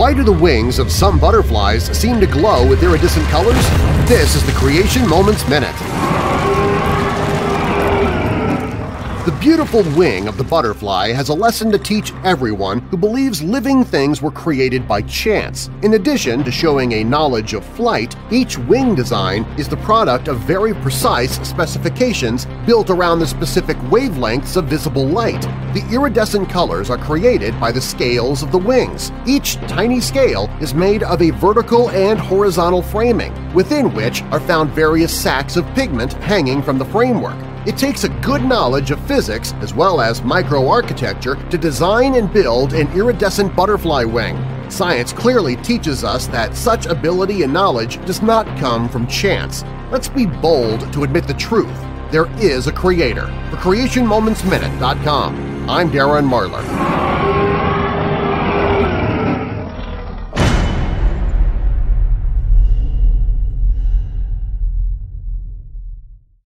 Why do the wings of some butterflies seem to glow with iridescent colors? This is the Creation Moments Minute. The beautiful wing of the butterfly has a lesson to teach everyone who believes living things were created by chance. In addition to showing a knowledge of flight, each wing design is the product of very precise specifications built around the specific wavelengths of visible light. The iridescent colors are created by the scales of the wings. Each tiny scale is made of a vertical and horizontal framing, within which are found various sacs of pigment hanging from the framework. It takes a good knowledge of physics as well as microarchitecture to design and build an iridescent butterfly wing. Science clearly teaches us that such ability and knowledge does not come from chance. Let's be bold to admit the truth. There is a creator. For CreationMomentsMinute.com, I'm Darren Marlar.